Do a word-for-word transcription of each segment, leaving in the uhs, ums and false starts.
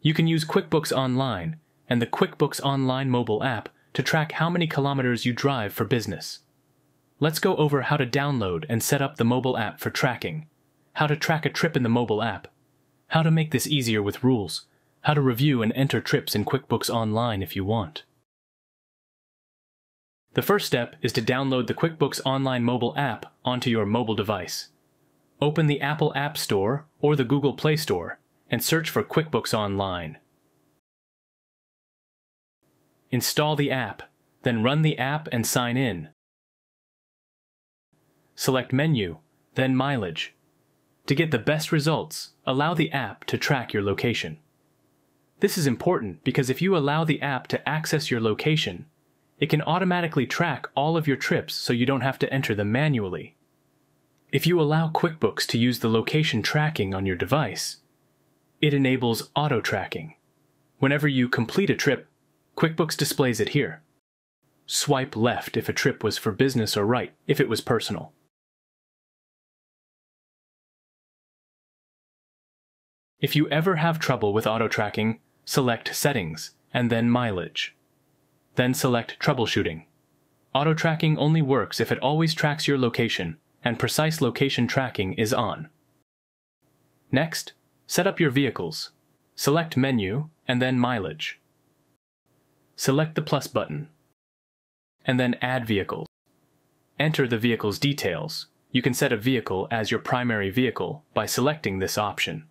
You can use QuickBooks Online and the QuickBooks Online mobile app to track how many kilometers you drive for business. Let's go over how to download and set up the mobile app for tracking, how to track a trip in the mobile app, how to make this easier with rules, how to review and enter trips in QuickBooks Online if you want. The first step is to download the QuickBooks Online mobile app onto your mobile device. Open the Apple App Store or the Google Play Store and search for QuickBooks Online. Install the app, then run the app and sign in. Select Menu, then Mileage. To get the best results, allow the app to track your location. This is important because if you allow the app to access your location, it can automatically track all of your trips so you don't have to enter them manually. If you allow QuickBooks to use the location tracking on your device, it enables auto-tracking. Whenever you complete a trip, QuickBooks displays it here. Swipe left if a trip was for business or right if it was personal. If you ever have trouble with auto-tracking, select Settings and then Mileage. Then select Troubleshooting. Auto-tracking only works if it always tracks your location, and precise location tracking is on. Next, set up your vehicles. Select Menu and then Mileage. Select the plus button, and then Add Vehicle. Enter the vehicle's details. You can set a vehicle as your primary vehicle by selecting this option.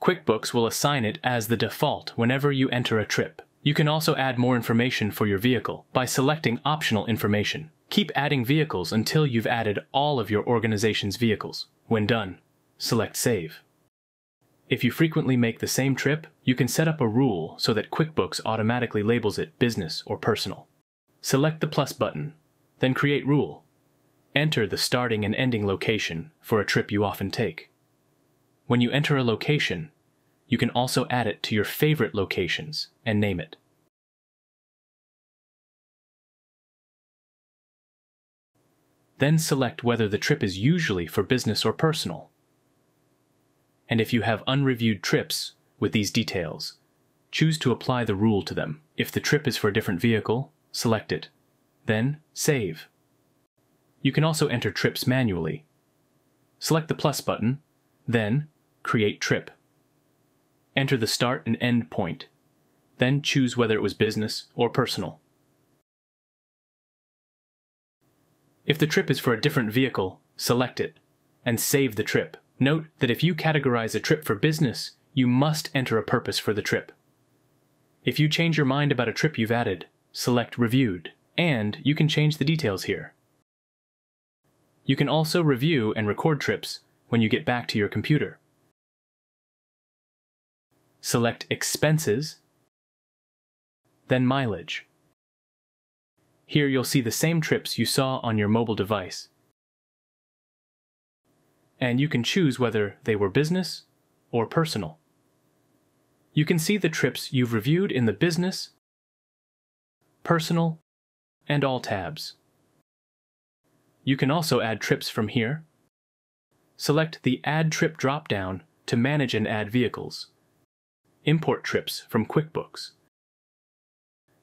QuickBooks will assign it as the default whenever you enter a trip. You can also add more information for your vehicle by selecting Optional Information. Keep adding vehicles until you've added all of your organization's vehicles. When done, select Save. If you frequently make the same trip, you can set up a rule so that QuickBooks automatically labels it business or personal. Select the plus button, then create rule. Enter the starting and ending location for a trip you often take. When you enter a location, you can also add it to your favorite locations and name it. Then select whether the trip is usually for business or personal. And if you have unreviewed trips with these details, choose to apply the rule to them. If the trip is for a different vehicle, select it, then save. You can also enter trips manually. Select the plus button, then create trip. Enter the start and end point, then choose whether it was business or personal. If the trip is for a different vehicle, select it, and save the trip. Note that if you categorize a trip for business, you must enter a purpose for the trip. If you change your mind about a trip you've added, select Reviewed, and you can change the details here. You can also review and record trips when you get back to your computer. Select Expenses, then Mileage. Here you'll see the same trips you saw on your mobile device, and you can choose whether they were business or personal. You can see the trips you've reviewed in the Business, Personal, and All tabs. You can also add trips from here. Select the Add Trip drop-down to manage and add vehicles. Import trips from QuickBooks.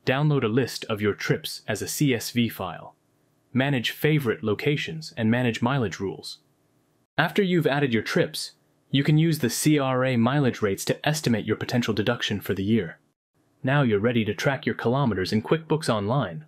Download a list of your trips as a C S V file. Manage favorite locations and manage mileage rules. After you've added your trips, you can use the C R A mileage rates to estimate your potential deduction for the year. Now you're ready to track your kilometers in QuickBooks Online.